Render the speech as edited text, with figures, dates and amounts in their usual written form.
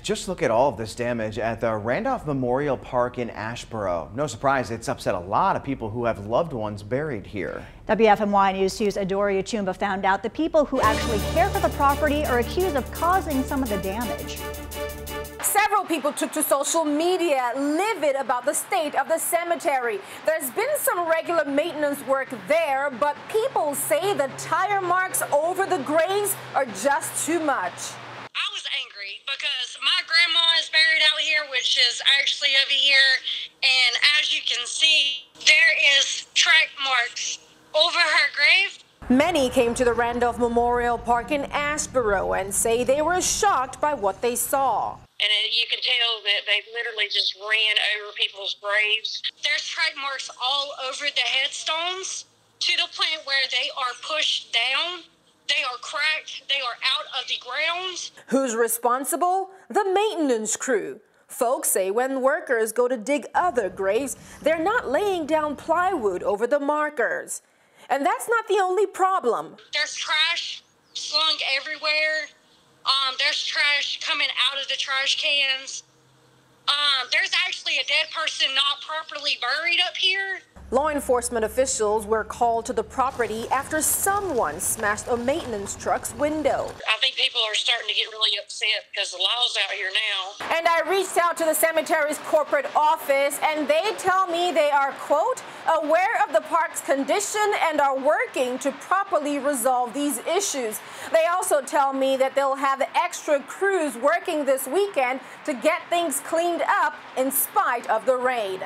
Just look at all of this damage at the Randolph Memorial Park in Asheboro. No surprise, it's upset a lot of people who have loved ones buried here. WFMY News 2's Adoria Chumba found out the people who actually care for the property are accused of causing some of the damage. Several people took to social media, livid about the state of the cemetery. There's been some regular maintenance work there, but people say the tire marks over the graves are just too much. I was angry because my grandma is buried out here, which is actually over here, and as you can see, there is track marks over her grave. Many came to the Randolph Memorial Park in Asheboro and say they were shocked by what they saw. And you can tell that they literally just ran over people's graves. There's track marks all over the headstones to the point where they are pushed down. They are cracked. They are out of the ground. Who's responsible? The maintenance crew. Folks say when workers go to dig other graves, they're not laying down plywood over the markers. And that's not the only problem. There's trash slung everywhere. There's trash coming out of the trash cans. There's actually a dead person not properly buried up here. Law enforcement officials were called to the property after someone smashed a maintenance truck's window. I think people are starting to get really upset because the law's out here now. And I reached out to the cemetery's corporate office, and they tell me they are, quote, aware of the park's condition and are working to properly resolve these issues. They also tell me that they'll have extra crews working this weekend to get things cleaned up in spite of the rain.